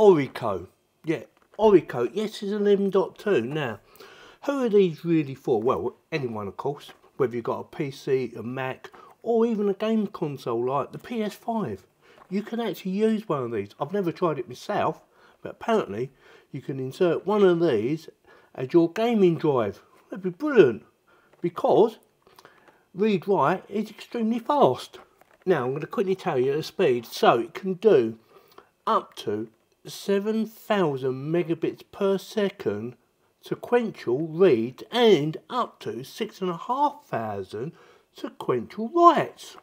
Orico. Yeah, Orico. Yes, it's an M.2. Now, who are these really for? Well, anyone, of course. Whether you've got a PC, a Mac, or even a game console like the PS5. You can actually use one of these. I've never tried it myself, but apparently you can insert one of these as your gaming drive. That'd be brilliant, because read-write is extremely fast. Now, I'm going to quickly tell you the speed. So, it can do up to 7,000 megabits per second sequential reads and up to 6,500 sequential writes.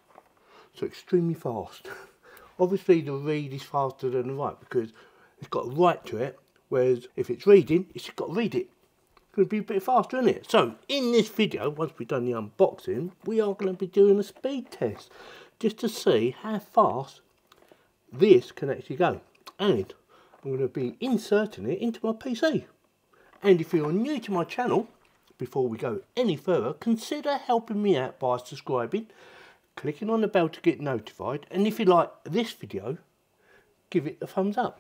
So, extremely fast. Obviously, the read is faster than the write because it's got a write to it, whereas if it's reading, it's got to read it. It's going to be a bit faster, isn't it? So, in this video, once we've done the unboxing, we are going to be doing a speed test just to see how fast this can actually go. And I'm going to be inserting it into my PC. And if you're new to my channel, before we go any further, consider helping me out by subscribing, clicking on the bell to get notified, and if you like this video, give it a thumbs up.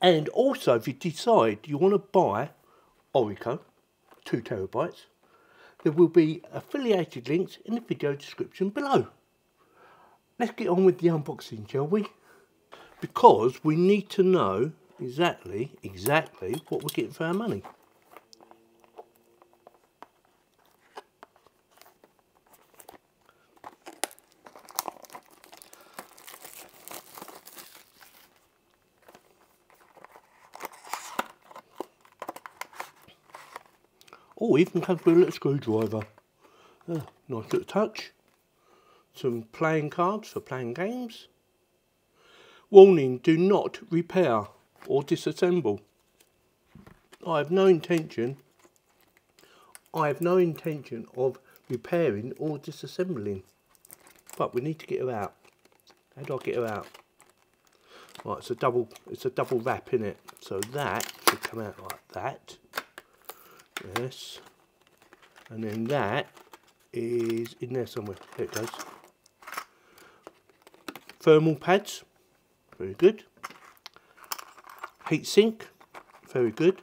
And also, if you decide you want to buy Orico 2 terabytes, there will be affiliated links in the video description below. Let's get on with the unboxing, shall we? Because we need to know exactly what we're getting for our money. Oh, even comes with a little screwdriver. Nice little touch. Some playing cards for playing games. Warning, do not repair or disassemble. I have no intention of repairing or disassembling. But we need to get her out. How do I get her out? Right, it's a double wrap, in it. So that should come out like that. Yes, and then that is in there somewhere. There it goes. Thermal pads, very good. Heatsink, very good.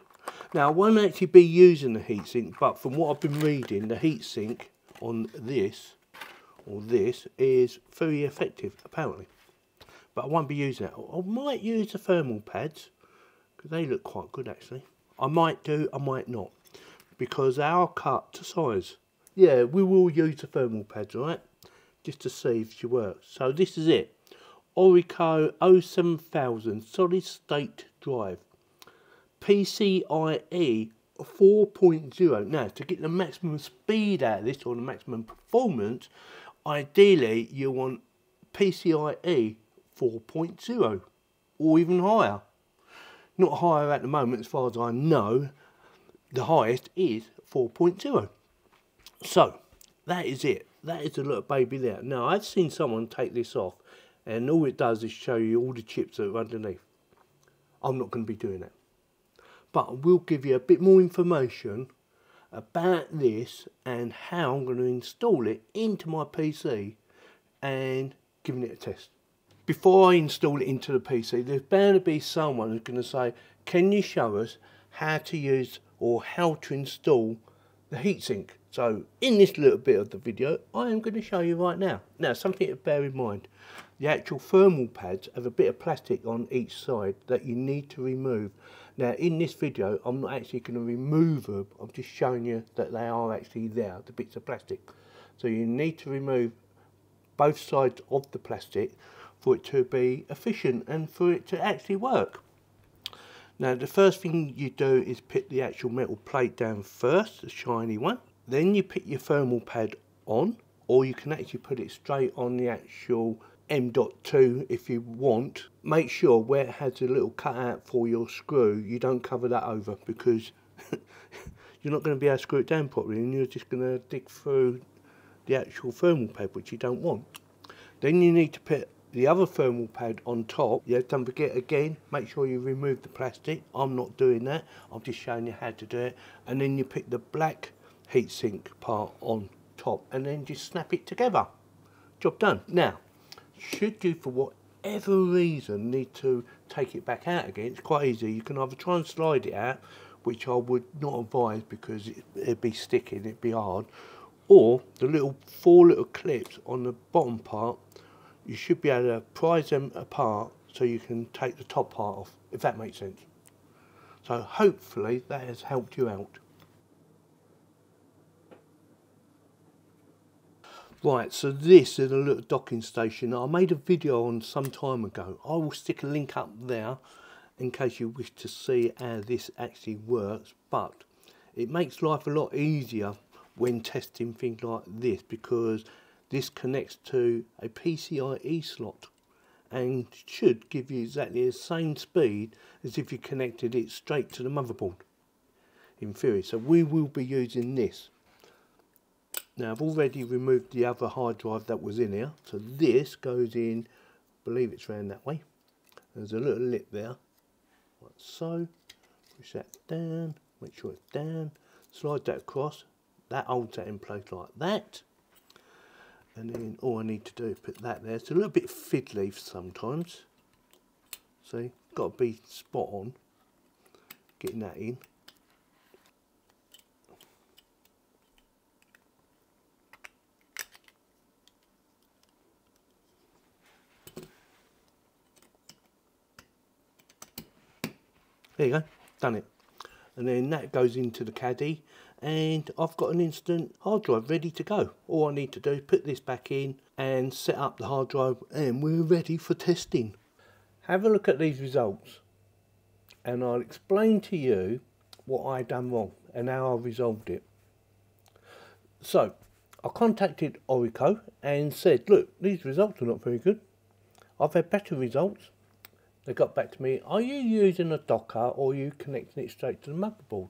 Now, I won't actually be using the heatsink, but from what I've been reading, the heatsink on this or this is very effective apparently. But I won't be using that. I might use the thermal pads because they look quite good actually. I might do, I might not. Because they are cut to size. Yeah, we will use the thermal pads, right? Just to see if she works. So this is it. Orico O7000 solid state drive. PCIe 4.0. Now, to get the maximum speed out of this, or the maximum performance, ideally you want PCIe 4.0. Or even higher. Not higher at the moment as far as I know. The highest is 4.0. So, that is it. That is the little baby there. Now, I've seen someone take this off, and all it does is show you all the chips that are underneath. I'm not going to be doing that. But I will give you a bit more information about this and how I'm going to install it into my PC and giving it a test. Before I install it into the PC, there's bound to be someone who's going to say, can you show us how to use or how to install the heatsink? So in this little bit of the video, I am going to show you right now. Now, something to bear in mind, the actual thermal pads have a bit of plastic on each side that you need to remove. Now, in this video, I'm not actually going to remove them, I'm just showing you that they are actually there, the bits of plastic. So you need to remove both sides of the plastic for it to be efficient and for it to actually work. Now, the first thing you do is put the actual metal plate down first, the shiny one. Then you put your thermal pad on, or you can actually put it straight on the actual M.2 if you want. Make sure where it has a little cutout for your screw, you don't cover that over, because you're not going to be able to screw it down properly and you're just going to dig through the actual thermal pad, which you don't want. Then you need to put the other thermal pad on top. Yeah, don't forget, again, make sure you remove the plastic. I'm not doing that, I'm just showing you how to do it. And then you pick the black heatsink part on top and then just snap it together. Job done. Now, should you, for whatever reason need to take it back out again, it's quite easy. You can either try and slide it out, which I would not advise because it'd be sticking, it'd be hard, or the little four little clips on the bottom part, you should be able to prise them apart so you can take the top part off, if that makes sense. So hopefully that has helped you out. Right, so this is a little docking station I made a video on some time ago. I will stick a link up there in case you wish to see how this actually works, but it makes life a lot easier when testing things like this, because this connects to a PCIe slot and should give you exactly the same speed as if you connected it straight to the motherboard, in theory. So we will be using this. Now I've already removed the other hard drive that was in here, so this goes in, I believe it's round that way. There's a little lip there, like so. Push that down, make sure it's down, slide that across, that holds that in place like that. And then all I need to do is put that there. It's a little bit fiddly sometimes, see, got to be spot on getting that in. There you go, done it. And then that goes into the caddy and I've got an instant hard drive ready to go. All I need to do is put this back in and set up the hard drive and we're ready for testing. Have a look at these results and I'll explain to you what I done wrong and how I resolved it. So I contacted Orico and said, look, these results are not very good. I've had better results. They got back to me, are you using a docker or are you connecting it straight to the motherboard?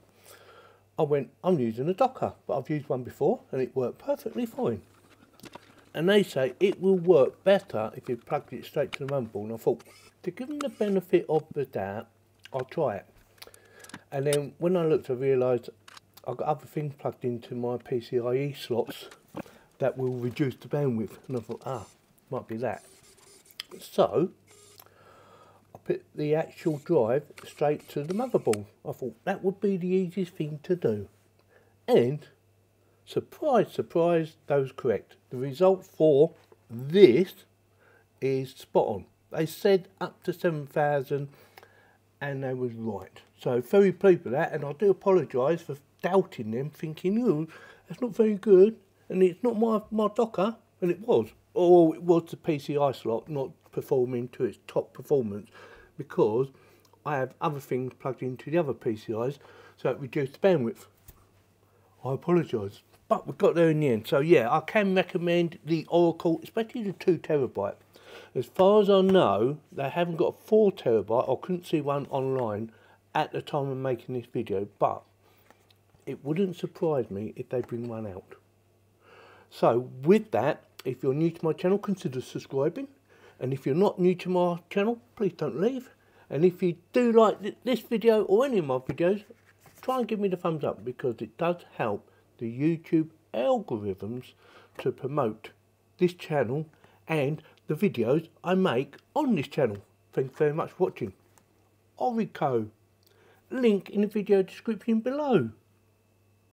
I went, I'm using a docker, but I've used one before and it worked perfectly fine. And they say it will work better if you plug it straight to the motherboard. And I thought, to give them the benefit of the doubt, I'll try it. And then when I looked, I realised I've got other things plugged into my PCIe slots that will reduce the bandwidth. And I thought, might be that. So put the actual drive straight to the motherboard. I thought that would be the easiest thing to do. And surprise, surprise, those correct. The result for this is spot on. They said up to 7,000 and they was right. So very pleased with that, and I do apologise for doubting them, thinking, oh, that's not very good and it's not my docker, and it was. Or it was the PCI slot not performing to its top performance, because I have other things plugged into the other PCIs, so it reduced the bandwidth. I apologise, but we got there in the end. So yeah, I can recommend the Orico, especially the 2TB. As far as I know, they haven't got a 4TB. I couldn't see one online at the time of making this video, but it wouldn't surprise me if they bring one out. So with that, if you're new to my channel, consider subscribing. And if you're not new to my channel, please don't leave. And if you do like this video or any of my videos, try and give me the thumbs up, because it does help the YouTube algorithms to promote this channel and the videos I make on this channel. Thanks very much for watching. Orico, link in the video description below.